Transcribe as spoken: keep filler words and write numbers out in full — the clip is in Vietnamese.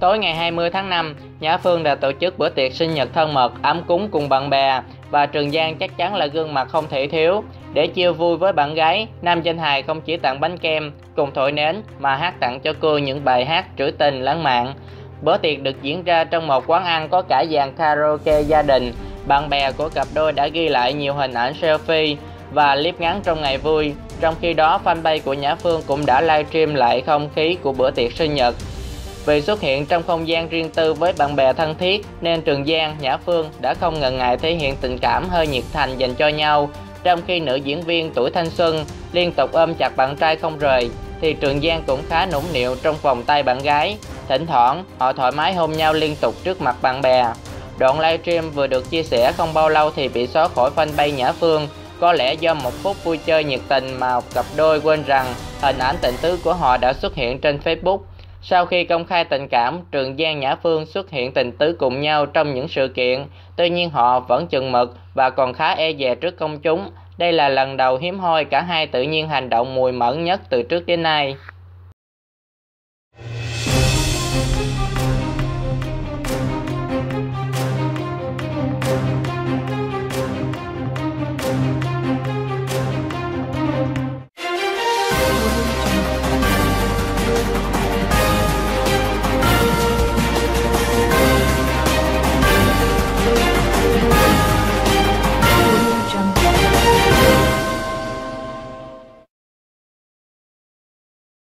Tối ngày hai mươi tháng năm, Nhã Phương đã tổ chức bữa tiệc sinh nhật thân mật, ấm cúng cùng bạn bè, và Trường Giang chắc chắn là gương mặt không thể thiếu. Để chia vui với bạn gái, nam danh hài không chỉ tặng bánh kem cùng thổi nến mà hát tặng cho cô những bài hát trữ tình lãng mạn. Bữa tiệc được diễn ra trong một quán ăn có cả dàn karaoke gia đình. Bạn bè của cặp đôi đã ghi lại nhiều hình ảnh selfie và clip ngắn trong ngày vui. Trong khi đó, fanpage của Nhã Phương cũng đã livestream lại không khí của bữa tiệc sinh nhật. Vì xuất hiện trong không gian riêng tư với bạn bè thân thiết nên Trường Giang, Nhã Phương đã không ngần ngại thể hiện tình cảm hơi nhiệt thành dành cho nhau. Trong khi nữ diễn viên Tuổi Thanh Xuân liên tục ôm chặt bạn trai không rời thì Trường Giang cũng khá nũng nịu trong vòng tay bạn gái. Thỉnh thoảng họ thoải mái hôn nhau liên tục trước mặt bạn bè. Đoạn livestream vừa được chia sẻ không bao lâu thì bị xóa khỏi fanpage Nhã Phương. Có lẽ do một phút vui chơi nhiệt tình mà cặp đôi quên rằng hình ảnh tình tứ của họ đã xuất hiện trên Facebook. Sau khi công khai tình cảm, Trường Giang, Nhã Phương xuất hiện tình tứ cùng nhau trong những sự kiện. Tuy nhiên họ vẫn chừng mực và còn khá e dè trước công chúng. Đây là lần đầu hiếm hoi cả hai tự nhiên hành động mùi mẫn nhất từ trước đến nay.